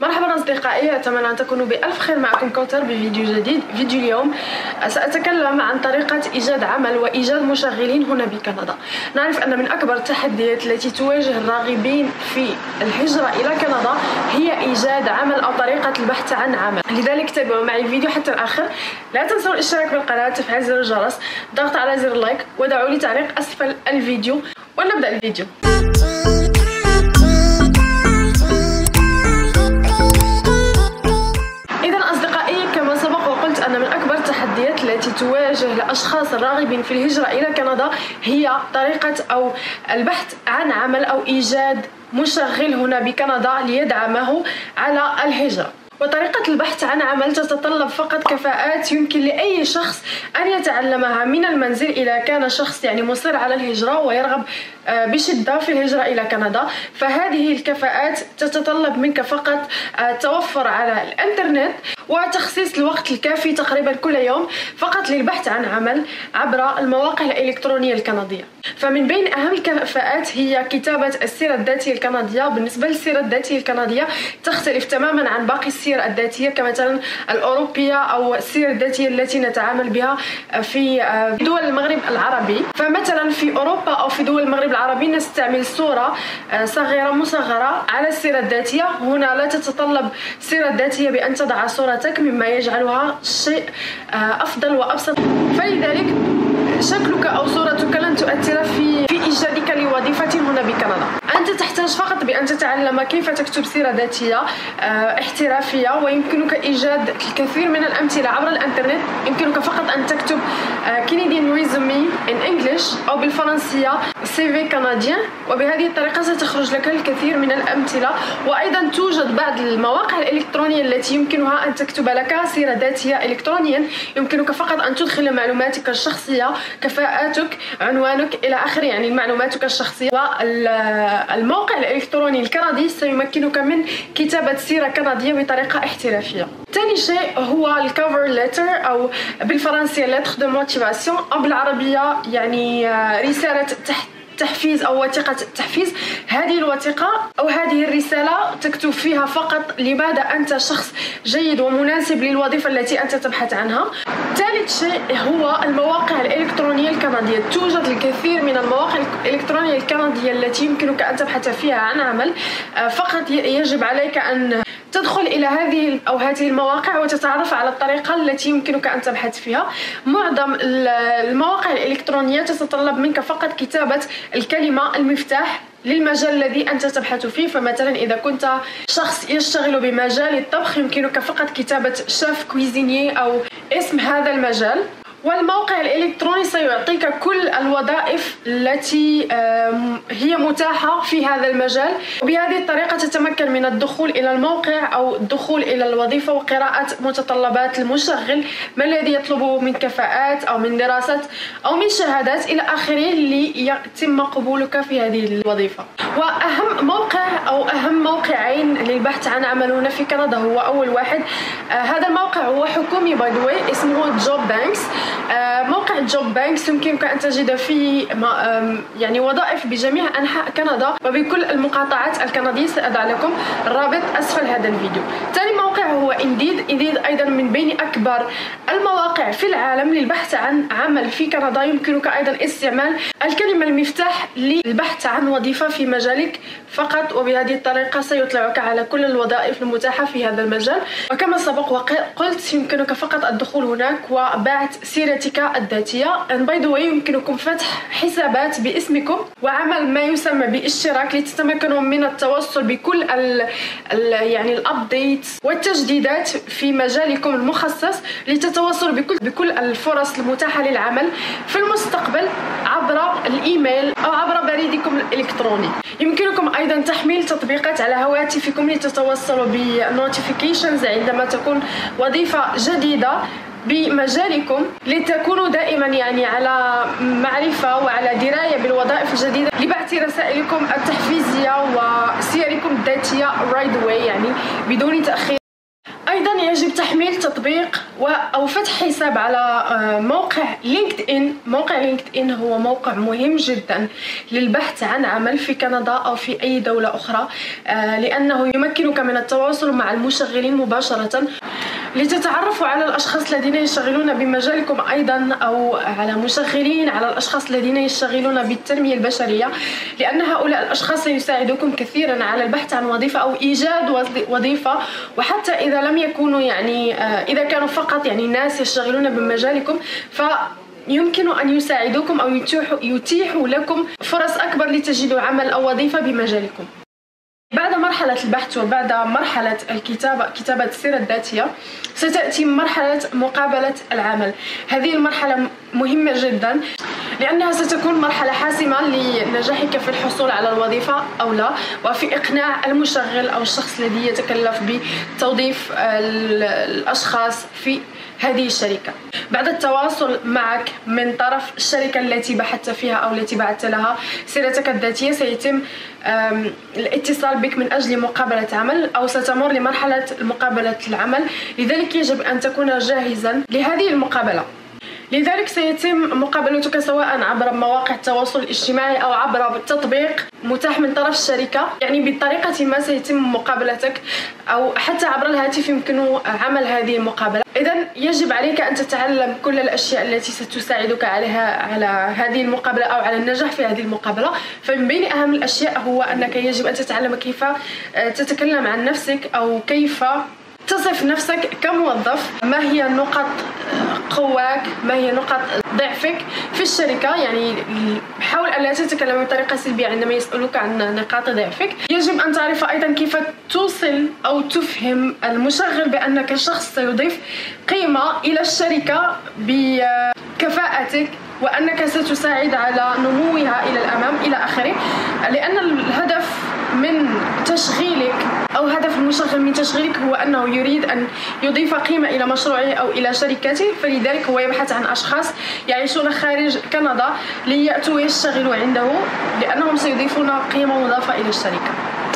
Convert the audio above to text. مرحبا أصدقائي، أتمنى أن تكونوا بألف خير. معكم كوثر بفيديو جديد. فيديو اليوم سأتكلم عن طريقة إيجاد عمل وإيجاد مشغلين هنا بكندا. نعرف أن من أكبر التحديات التي تواجه الراغبين في الهجرة إلى كندا هي إيجاد عمل أو طريقة البحث عن عمل، لذلك تابعوا معي الفيديو حتى الآخر. لا تنسوا الاشتراك بالقناة، تفعيل زر الجرس، الضغط على زر اللايك، ودعوا لي تعليق أسفل الفيديو. ولنبدأ الفيديو. التي تواجه لأشخاص الراغبين في الهجرة إلى كندا هي طريقة أو البحث عن عمل أو إيجاد مشغل هنا بكندا ليدعمه على الهجرة. وطريقة البحث عن عمل تتطلب فقط كفاءات يمكن لأي شخص أن يتعلمها من المنزل إذا كان شخص مصر على الهجرة ويرغب بشدة في الهجرة إلى كندا. فهذه الكفاءات تتطلب منك فقط التوفر على الإنترنت وتخصيص الوقت الكافي تقريبا كل يوم فقط للبحث عن عمل عبر المواقع الإلكترونية الكندية. فمن بين أهم الكفاءات هي كتابة السيرة الذاتية الكندية. بالنسبة للسيرة الذاتية الكندية تختلف تماما عن باقي السير الذاتية كمثلا الأوروبية أو السير الذاتية التي نتعامل بها في دول المغرب العربي. فمثلا في أوروبا أو في دول المغرب العربي نستعمل صورة صغيرة مصغرة على السيرة الذاتية. هنا لا تتطلب السيرة الذاتية بأن تضع صورتك، مما يجعلها شيء أفضل وأبسط، فلذلك شكلك أو صورتك لن تؤثر في إيجادك لوظيفة هنا بكندا. أنت تحتاج فقط بأن تتعلم كيف تكتب سيرة ذاتية احترافية، ويمكنك إيجاد الكثير من الأمثلة عبر الإنترنت. يمكنك فقط أن تكتب Canadian resume in English أو بالفرنسية CV كنديان، وبهذه الطريقة ستخرج لك الكثير من الأمثلة. وأيضا توجد بعض المواقع الإلكترونية التي يمكنها أن تكتب لك سيرة ذاتية إلكترونيا. يمكنك فقط أن تدخل معلوماتك الشخصية، كفاءاتك، عنوانك إلى آخره، معلوماتك الشخصية. والموقع الإلكتروني الكندي سيمكنك من كتابة سيرة كندية بطريقة احترافية. ثاني شيء هو الكفر ليتر أو بالفرنسية لتر دو موتيفاسيون، أو بالعربية رسالة تحفيز أو وثيقة تحفيز. هذه الوثيقة أو هذه الرسالة تكتب فيها فقط لماذا أنت شخص جيد ومناسب للوظيفة التي أنت تبحث عنها. ثالث شيء هو المواقع الإلكترونية الكندية. توجد الكثير من المواقع الإلكترونية الكندية التي يمكنك أن تبحث فيها عن عمل، فقط يجب عليك أن تدخل إلى هذه المواقع وتتعرف على الطريقة التي يمكنك أن تبحث فيها. معظم المواقع الإلكترونية تتطلب منك فقط كتابة الكلمة المفتاح للمجال الذي أنت تبحث فيه. فمثلا إذا كنت شخص يشتغل بمجال الطبخ يمكنك فقط كتابة شيف كويزيني أو اسم هذا المجال. والموقع الإلكتروني سيعطيك كل الوظائف التي هي متاحة في هذا المجال. وبهذه الطريقة تتمكن من الدخول إلى الموقع أو الدخول إلى الوظيفة وقراءة متطلبات المشغل، ما الذي يطلبه من كفاءات أو من دراسات أو من شهادات إلى آخره ليتم قبولك في هذه الوظيفة. وأهم موقع أو أهم موقعين للبحث عن عمل هنا في كندا هو أول واحد، هذا الموقع هو حكومي باي ذا واي، اسمه جوب بانكس. موقع جوب بانكس يمكنك أن تجد فيه وظائف بجميع أنحاء كندا وبكل المقاطعات الكندية. سأضع لكم الرابط أسفل هذا الفيديو. ثاني موقع هو انديد. انديد أيضا من بين أكبر المواقع في العالم للبحث عن عمل في كندا. يمكنك أيضا استعمال الكلمة المفتاح للبحث عن وظيفة في مجالك فقط، وبهذه الطريقة سيطلعك على كل الوظائف المتاحة في هذا المجال. وكما سبق وقلت يمكنك فقط الدخول هناك وبعث سيرتك الذاتية. باي ذا واي يمكنكم فتح حسابات باسمكم وعمل ما يسمى باشتراك لتتمكنوا من التواصل بكل الابديت والتجديدات في مجالكم المخصص، لتتواصلوا بكل الفرص المتاحة للعمل في المستقبل عبر الايميل او عبر بريدكم الالكتروني. يمكنكم ايضا تحميل تطبيقات على هواتفكم لتتوصلوا بالنوتيفيكيشنز عندما تكون وظيفة جديدة بمجالكم، لتكونوا دائما على معرفة وعلى دراية بالوظائف الجديدة، لبعث رسائلكم التحفيزية وسيركم الذاتية right away بدون تأخير. أيضا يجب تحميل تطبيق أو فتح حساب على موقع لينكد إن. موقع لينكد إن هو موقع مهم جدا للبحث عن عمل في كندا أو في أي دولة أخرى، لأنه يمكنك من التواصل مع المشغلين مباشرة لتتعرفوا على الأشخاص الذين يشتغلون بمجالكم أيضا، أو على مشغلين، على الأشخاص الذين يشتغلون بالتنمية البشرية، لأن هؤلاء الأشخاص سيساعدكم كثيرا على البحث عن وظيفة أو إيجاد وظيفة. وحتى إذا لم يكونوا إذا كانوا فقط ناس يشتغلون بمجالكم، يمكن أن يساعدوكم أو يتيحوا لكم فرص أكبر لتجدوا عمل أو وظيفة بمجالكم. بعد مرحلة البحث وبعد مرحلة الكتابة، كتابة السيرة الذاتية، ستأتي مرحلة مقابلة العمل. هذه المرحلة مهمة جدا لأنها ستكون مرحلة حاسمة لنجاحك في الحصول على الوظيفة أو لا، وفي إقناع المشغل أو الشخص الذي يتكلف بتوظيف الأشخاص في هذه الشركة. بعد التواصل معك من طرف الشركة التي بحثت فيها أو التي بعثت لها سيرتك الذاتية، سيتم الاتصال بك من أجل مقابلة عمل، أو ستمر لمرحلة مقابلة العمل. لذلك يجب أن تكون جاهزا لهذه المقابلة. لذلك سيتم مقابلتك سواء عبر مواقع التواصل الاجتماعي أو عبر تطبيق متاح من طرف الشركة، بطريقة ما سيتم مقابلتك، أو حتى عبر الهاتف يمكن عمل هذه المقابلة. إذن يجب عليك أن تتعلم كل الأشياء التي ستساعدك على هذه المقابلة أو على النجاح في هذه المقابلة. فمن بين أهم الأشياء هو أنك يجب أن تتعلم كيف تتكلم عن نفسك، أو كيف تصف نفسك كموظف، ما هي نقط قواك، ما هي نقط ضعفك في الشركة. حاول ألا تتكلم بطريقة سلبية عندما يسألوك عن نقاط ضعفك. يجب أن تعرف أيضا كيف توصل أو تفهم المشغل بأنك شخص سيضيف قيمة إلى الشركة بكفاءتك، وأنك ستساعد على نموها إلى الأمام إلى آخره. لأن الهدف من تشغيلك أو هدف المشغل من تشغيلك هو أنه يريد أن يضيف قيمة إلى مشروعه أو إلى شركته، فلذلك هو يبحث عن أشخاص يعيشون خارج كندا ليأتوا يشتغلوا عنده، لأنهم سيضيفون قيمة مضافة إلى الشركة.